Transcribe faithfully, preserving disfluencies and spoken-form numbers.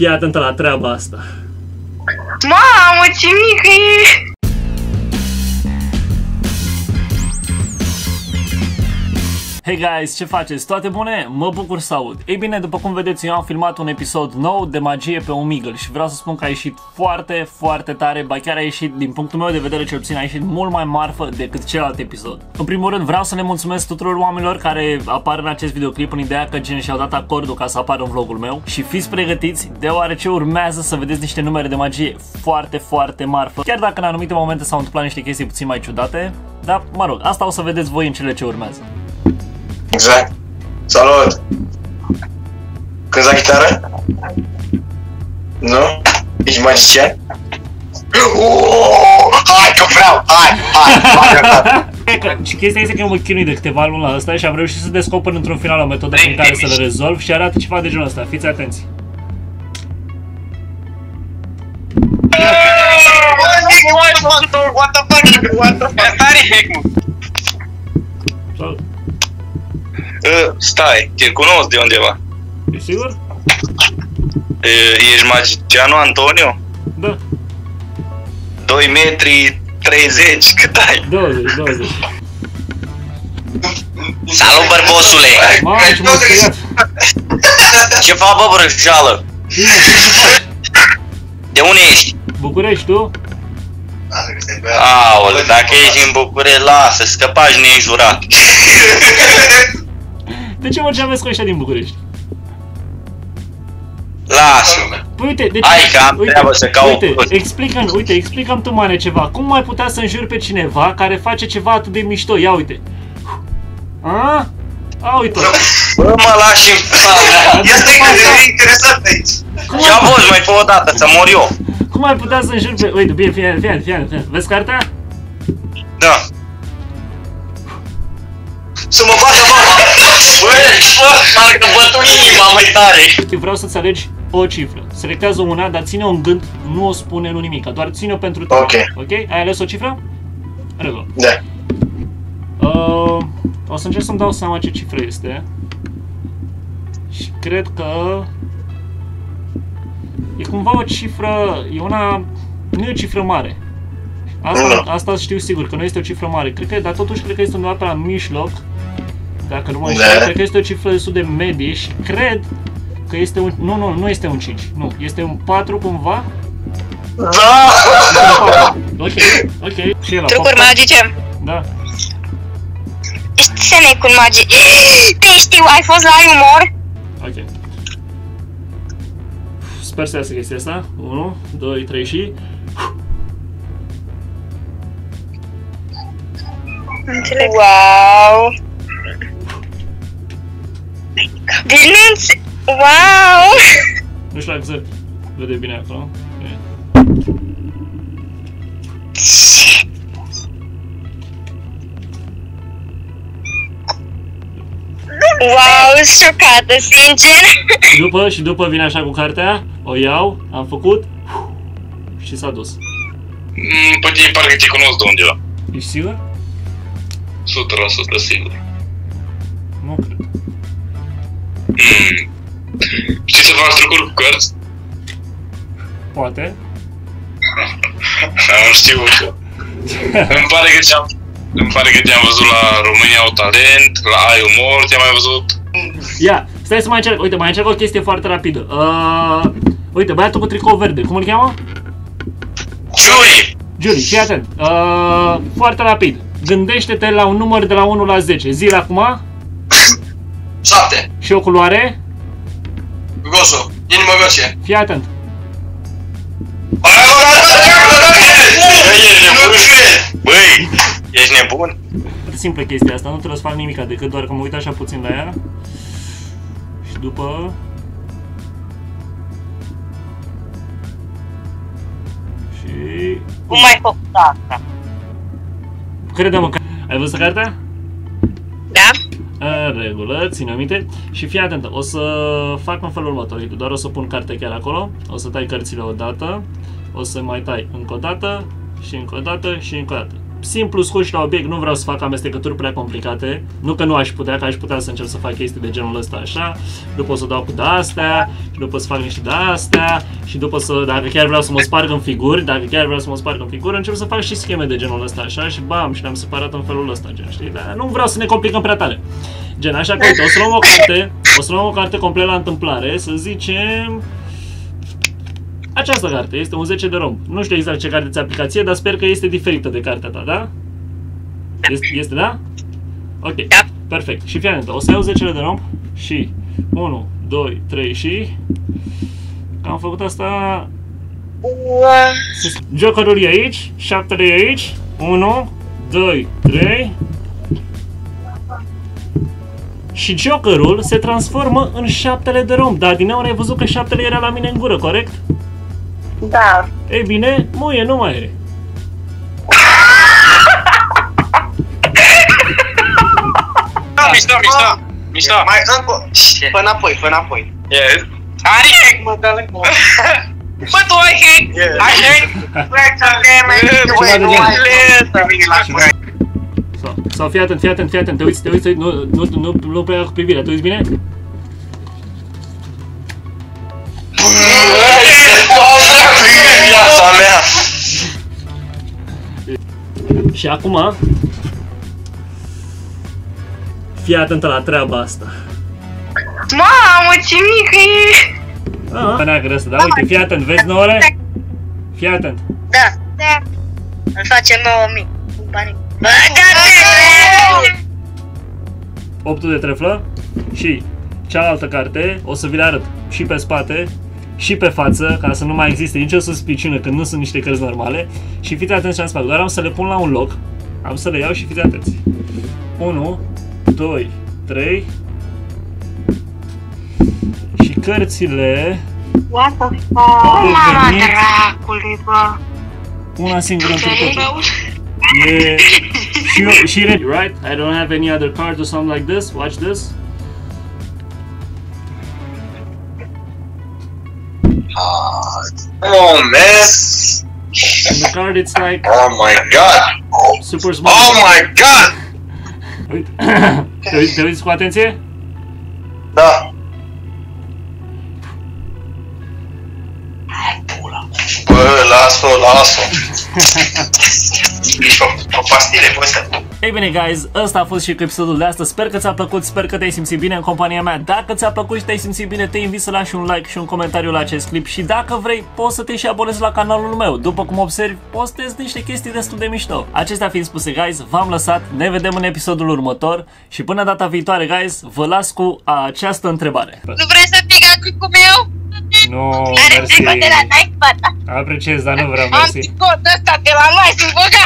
Fii atentă la treaba asta. Mamă, ce mică e! Hey guys, ce faceți? Toate bune? Mă bucur să aud. Ei bine, după cum vedeți, eu am filmat un episod nou de magie pe Omegle și vreau să spun că a ieșit foarte, foarte tare, ba chiar a ieșit, din punctul meu de vedere cel puțin, a ieșit mult mai marfă decât celălalt episod. În primul rând, vreau să le mulțumesc tuturor oamenilor care apar în acest videoclip în ideea că gen și-au dat acordul ca să apară în vlogul meu și fiți pregătiți, deoarece urmează să vedeți niște numere de magie foarte, foarte marfă, chiar dacă în anumite momente s-au întâmplat niște chestii puțin mai ciudate, dar mă rog, asta o să vedeți voi în cele ce urmează. Exact. Salut! Cânti la chitară? Nu? Ești magician? Hai că vreau! Hai! Hai! Și chestia este că eu mă chinui de câteva luni la asta și am reușit să descoper într-un final o metodă prin care să le rezolv și arată ceva de genul ăsta. Fiți atenți! What the fuck? What the fuck? Salut! Stai, te cunosc de undeva. E sigur? Ești magicianul Antonio? Da. doi metri treizeci, cât ai? douăzeci, douăzeci. Salut, bărbosule! Mamă, ce m-am speriat! Ce faci, bă, brășală? De unde ești? București, tu? Aole, dacă ești în București, lasă, scăpași nejurat. De ce mă aveți cu ăștia din București? Lasă-mă! Păi uite, deci... Hai că am treabă să caut... Uite, explică-mi, uite, explică-mi tu, mare, ceva. Cum mai putea să înjuri pe cineva care face ceva atât de mișto? Ia uite! A? A, uite-o! Bă, mă lași în față! Ia stai că e interesant aici! Ia văd, mai fă o dată, să mor eu! Cum mai putea să înjuri pe... Uite, bine, fie, fie, fie, fie... Vezi cartea? Da! Să mă bată, mama! Băi, că bătui inima mai tare! Vreau să-ți alegi o cifră. Selectează una, dar ține-o în gând, nu o spune, nu nimic. Doar ține-o pentru tine. Ok. Ok? Ai ales o cifră? Rău. Da. Uh, o să încerc să-mi dau seama ce cifră este. Și cred că... E cumva o cifră... E una... Nu e o cifră mare. Asta, asta știu sigur, că nu este o cifră mare. Cred că, dar totuși cred că este undeva pe la mijloc. Dacă nu mă înșel, cred că este o cifră destul de medie și cred că este un... Nu, nu, nu este un cinci. Nu, este un patru cumva? Da! Ok, ok. Și el, trucuri magice. Da. Ești senecul magic. Te știu, ai fost la umor. Ok. Sper să iasă chestia asta. unu, doi, trei și... Wow! Bineînțeles! Wow! Nu știu dacă se vede bine acolo. Wow, șocată, sincer! Și după, și după vine așa cu cartea, o iau, am făcut și s-a dus. Păi tine parcă te cunosc de undeva. Ești sigur? o sută la sută sigur. Nu cred. Mm. Știi să faci trucuri cu cărți? Poate. Nu știu eu. Îmi pare că te-am Îmi pare că te-am văzut la România O Talent, la Ai Umor, te-am mai văzut. Ia, stai să mai încerc, uite, mai încerc o chestie foarte rapidă. Uh, uite, băiatul cu tricou verde, cum îl cheamă? Juri! Juri, fii atent. Uh, foarte rapid. Gândește-te la un număr de la unu la zece. Zi-l acum. șapte. Și o culoare? Goso. Inima gosie. Fii atent. Băi, ești nebun? Foarte simplă chestia asta, nu trebuie să fac nimica decât doar că mă uit așa puțin la ea. Și după... Și... Cum ai făcut asta? Crede-mă că... Ai văzut cartea? Da. În regulă, ține aminte. Și fii atentă, o să fac în felul următor. Doar o să pun cartea chiar acolo. O să tai cărțile odată. O să mai tai încă o dată. Și încă o dată și încă o dată. simplu scurs și la obiect, nu vreau să fac amestecături prea complicate, nu că nu aș putea, că aș putea să încerc să fac chestii de genul ăsta așa, după o să dau cu de-astea, și după să fac niște de-astea, și după să, dacă chiar vreau să mă sparg în figuri, dacă chiar vreau să mă sparg în figuri, încep să fac și scheme de genul ăsta așa și bam, și ne-am separat în felul ăsta, gen, știi, dar nu vreau să ne complicăm prea tare. Gen, așa că uite, o să luăm o carte, o să luăm o carte complet la întâmplare, să zicem... Această carte este un zece de rom. Nu știu exact ce carte ți aplicație, dar sper că este diferită de cartea ta, da? Este, este da? Ok, perfect. Și fii atentă, o să iau zece de rom și unu, doi, trei și... Am făcut asta... Jokerul e aici, șaptele e aici, unu, doi, trei... Și Jokerul se transformă în șaptele de rom. Dar din aur ai văzut că șaptele era la mine în gură, corect? Da. Ei bine, muie, nu mai e. Da, mișto, mișto, mișto. Mai încă, până apoi, până apoi. Yes. Ai hack, mă, dar lângă. Bă, tu ai hack, ai hack. Bă, sau fii atent, fii atent, fii atent, te uiți, te uiți, nu, nu, nu, nu prea cu privirea, te uiți bine? Și acum, fii atentă la treaba asta. Mamă, ce mică e! Aha, neagră asta, dar uite, fii atent, vezi nouă? Fii atent. Da, da. Îmi face nouă mii cu banii. Optul de treflă și cealaltă carte o să vi le arăt și pe spate și pe față, ca să nu mai existe nicio suspiciune că nu sunt niște cărți normale. Și fiți atenți ce am spus, doar am să le pun la un loc, am să le iau și fiți atenți. unu, doi, trei și cărțile What the fuck? Mama dracului, bă! Una singură într-o totul. Yeah, she, she did right. I don't have any other cards or something like this. Watch this. Oh man! And the card, it's like. Oh my god! Super small. Oh my god! Te uiți cu atenție? Da. Bă, las-o, las-o. Ei bine, guys, ăsta a fost și cu episodul de astăzi. Sper că ți-a plăcut, sper că te-ai simțit bine în compania mea. Dacă ți-a plăcut și te-ai simțit bine, te invit să lași un like și un comentariu la acest clip. Și dacă vrei, poți să te și abonezi la canalul meu. După cum observi, postez niște chestii destul de mișto. Acestea fiind spuse, guys, v-am lăsat. Ne vedem în episodul următor. Și până data viitoare, guys, vă las cu această întrebare. Nu vrei să fii gata cu meu? Nu, mersi. Apreciez, dar nu vreau, mersi. Am picot ăsta de la noi, sunt băgat.